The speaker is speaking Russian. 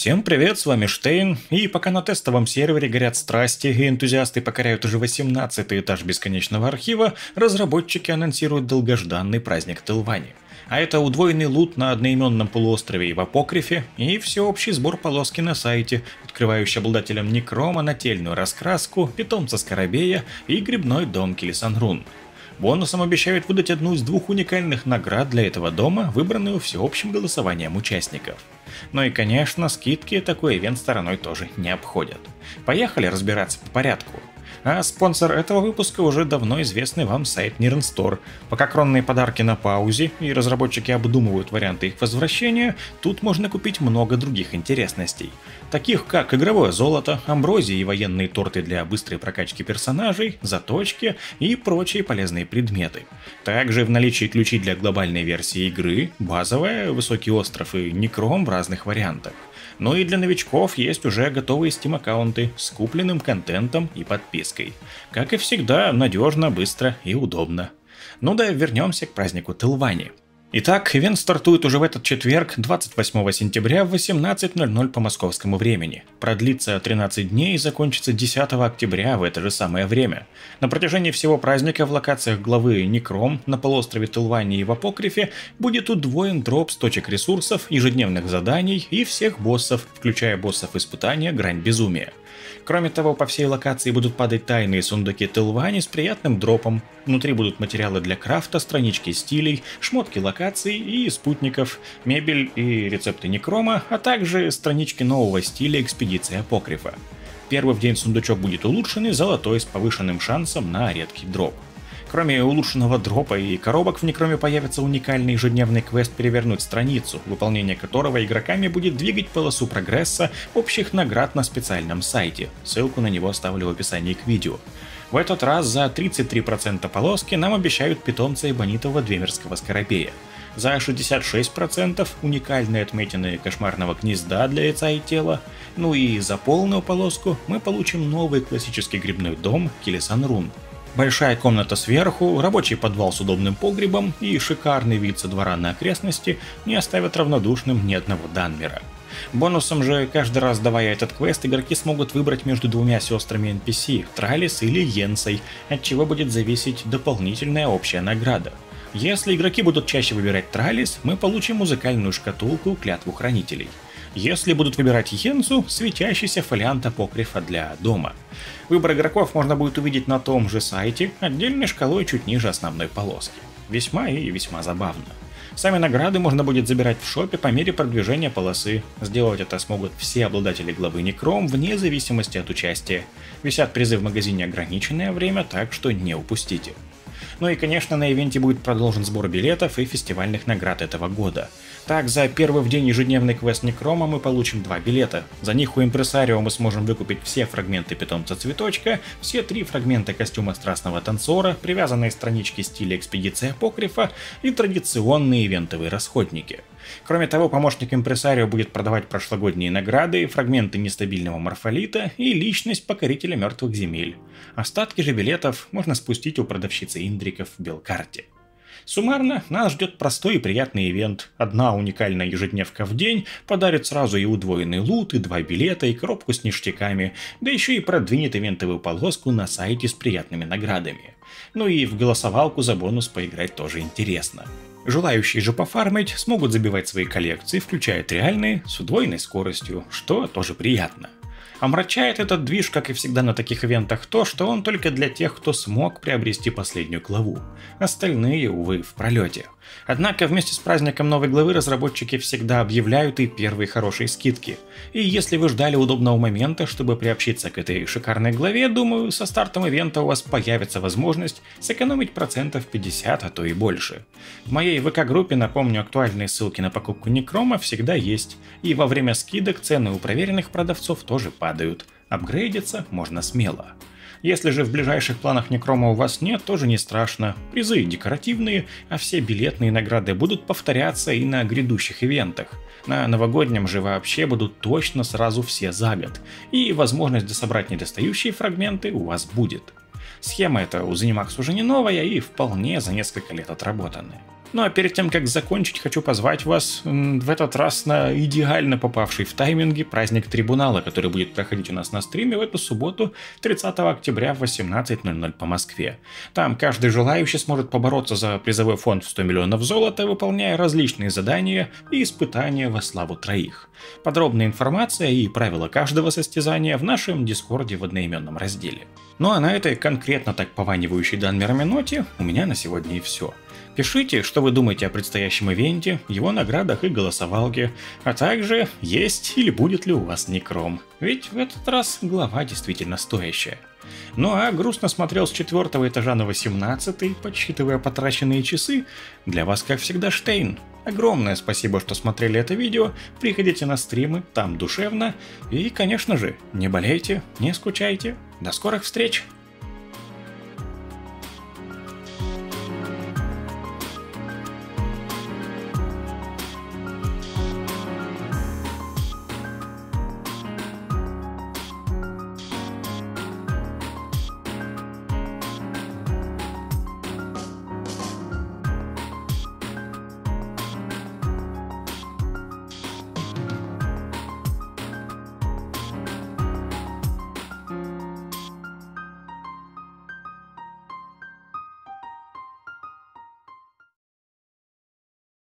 Всем привет, с вами Штейн, и пока на тестовом сервере горят страсти и энтузиасты покоряют уже 18-й этаж Бесконечного Архива, разработчики анонсируют долгожданный праздник Телванни. А это удвоенный лут на одноименном полуострове и в Апокрифе, и всеобщий сбор полоски на сайте, открывающий обладателям некрома нательную раскраску, питомца Скоробея и грибной дом Килисанрун. Бонусом обещают выдать одну из двух уникальных наград для этого дома, выбранную всеобщим голосованием участников. Ну и конечно, скидки такой ивент стороной тоже не обходят. Поехали разбираться по порядку. А спонсор этого выпуска уже давно известный вам сайт NirnStore. Пока кронные подарки на паузе и разработчики обдумывают варианты их возвращения, тут можно купить много других интересностей. Таких как игровое золото, амброзии и военные торты для быстрой прокачки персонажей, заточки и прочие полезные предметы. Также в наличии ключи для глобальной версии игры, базовая, высокий остров и некром в разных вариантах. Ну и для новичков есть уже готовые Steam-аккаунты с купленным контентом и подпиской. Как и всегда, надежно, быстро и удобно. Ну да, вернемся к празднику Телванни. Итак, ивент стартует уже в этот четверг, 28 сентября в 18:00 по московскому времени. Продлится 13 дней и закончится 10 октября в это же самое время. На протяжении всего праздника в локациях главы Некром на полуострове Телванни и в Апокрифе будет удвоен дроп с точек ресурсов, ежедневных заданий и всех боссов, включая боссов испытания «Грань Безумия». Кроме того, по всей локации будут падать тайные сундуки Телванни с приятным дропом. Внутри будут материалы для крафта, странички стилей, шмотки локаций и спутников, мебель и рецепты некрома, а также странички нового стиля «Экспедиции апокрифа». Первый в день сундучок будет улучшенный золотой с повышенным шансом на редкий дроп. Кроме улучшенного дропа и коробок в некроме появится уникальный ежедневный квест «Перевернуть страницу», выполнение которого игроками будет двигать полосу прогресса общих наград на специальном сайте. Ссылку на него оставлю в описании к видео. В этот раз за 33% полоски нам обещают питомца эбонитового двемерского скоробея. За 66% уникальные отметины кошмарного гнезда для яйца и тела. Ну и за полную полоску мы получим новый классический грибной дом Килисанрун. Большая комната сверху, рабочий подвал с удобным погребом и шикарный вид со двора на окрестности не оставят равнодушным ни одного данмера. Бонусом же, каждый раз давая этот квест, игроки смогут выбрать между двумя сестрами NPC – Тралис или Йенсей, от чего будет зависеть дополнительная общая награда. Если игроки будут чаще выбирать Тралис, мы получим музыкальную шкатулку «Клятву хранителей». Если будут выбирать Йенсу, светящийся фолиант апокрифа для дома. Выбор игроков можно будет увидеть на том же сайте, отдельной шкалой чуть ниже основной полоски. Весьма и весьма забавно. Сами награды можно будет забирать в шопе по мере продвижения полосы. Сделать это смогут все обладатели главы Некром, вне зависимости от участия. Висят призы в магазине ограниченное время, так что не упустите. Ну и конечно, на ивенте будет продолжен сбор билетов и фестивальных наград этого года. Так, за первый в день ежедневный квест Некрома мы получим 2 билета. За них у Импресарио мы сможем выкупить все фрагменты питомца Цветочка, все 3 фрагмента костюма Страстного Танцора, привязанные странички стиля Экспедиция Апокрифа и традиционные ивентовые расходники. Кроме того, помощник Импресарио будет продавать прошлогодние награды, фрагменты нестабильного морфолита и личность покорителя мертвых земель. Остатки же билетов можно спустить у продавщицы индриков в белкарте. Суммарно, нас ждет простой и приятный ивент. Одна уникальная ежедневка в день подарит сразу и удвоенный лут, и 2 билета, и коробку с ништяками, да еще и продвинет ивентовую полоску на сайте с приятными наградами. Ну и в голосовалку за бонус поиграть тоже интересно. Желающие же пофармить смогут забивать свои коллекции, включая реальные, с удвоенной скоростью, что тоже приятно. Омрачает этот движ, как и всегда на таких ивентах, то, что он только для тех, кто смог приобрести последнюю главу. Остальные, увы, в пролете. Однако вместе с праздником новой главы разработчики всегда объявляют и первые хорошие скидки. И если вы ждали удобного момента, чтобы приобщиться к этой шикарной главе, думаю, со стартом ивента у вас появится возможность сэкономить процентов 50, а то и больше. В моей ВК-группе, напомню, актуальные ссылки на покупку Некрома всегда есть, и во время скидок цены у проверенных продавцов тоже падают. Апгрейдиться можно смело. Если же в ближайших планах Некрома у вас нет, тоже не страшно. Призы декоративные, а все билетные награды будут повторяться и на грядущих ивентах. На новогоднем же вообще будут точно сразу все за год. И возможность дособрать недостающие фрагменты у вас будет. Схема эта у Zenimax уже не новая и вполне за несколько лет отработанная. Ну а перед тем, как закончить, хочу позвать вас в этот раз на идеально попавший в тайминге праздник Трибунала, который будет проходить у нас на стриме в эту субботу, 30 октября в 18:00 по Москве. Там каждый желающий сможет побороться за призовой фонд в 100 миллионов золота, выполняя различные задания и испытания во славу троих. Подробная информация и правила каждого состязания в нашем дискорде в одноименном разделе. Ну а на этой конкретно так пованивающей данмерами ноте у меня на сегодня и все. Пишите, что вы думаете о предстоящем ивенте, его наградах и голосовалке, а также, есть или будет ли у вас некром, ведь в этот раз глава действительно стоящая. Ну а грустно смотрел с 4-го этажа на 18-й, подсчитывая потраченные часы, для вас как всегда Штейн. Огромное спасибо, что смотрели это видео, приходите на стримы, там душевно, и конечно же, не болейте, не скучайте, до скорых встреч!